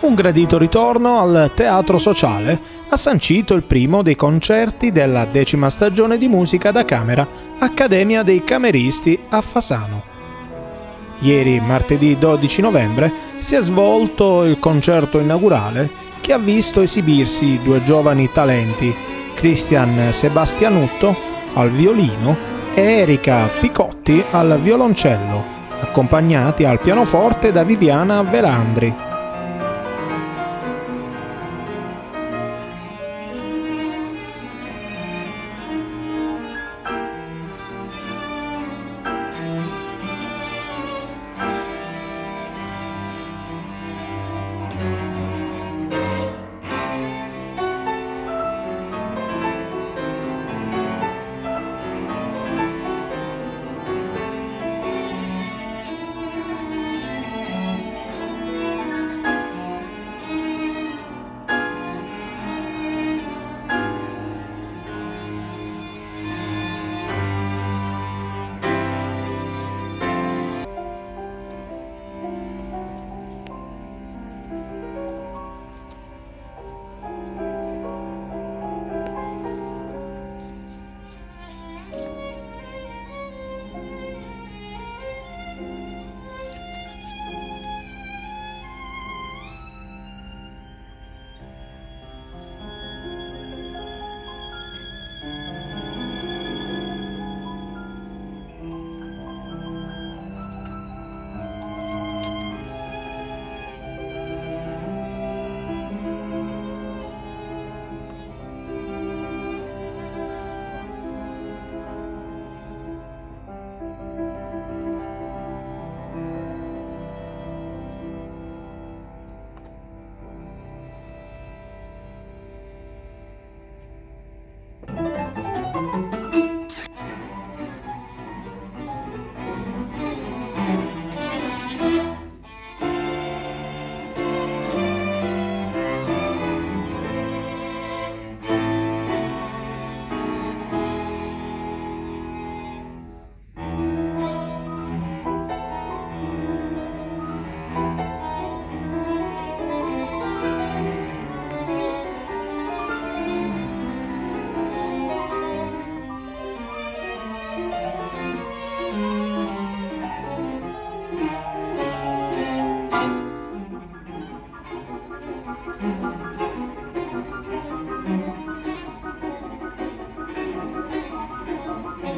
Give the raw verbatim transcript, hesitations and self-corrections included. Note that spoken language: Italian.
Un gradito ritorno al Teatro Sociale ha sancito il primo dei concerti della decima stagione di musica da camera Accademia dei Cameristi a Fasano. Ieri, martedì dodici novembre, si è svolto il concerto inaugurale che ha visto esibirsi due giovani talenti, Cristian Sebastianutto al violino e Erica Piccotti al violoncello, accompagnati al pianoforte da Viviana Velandri.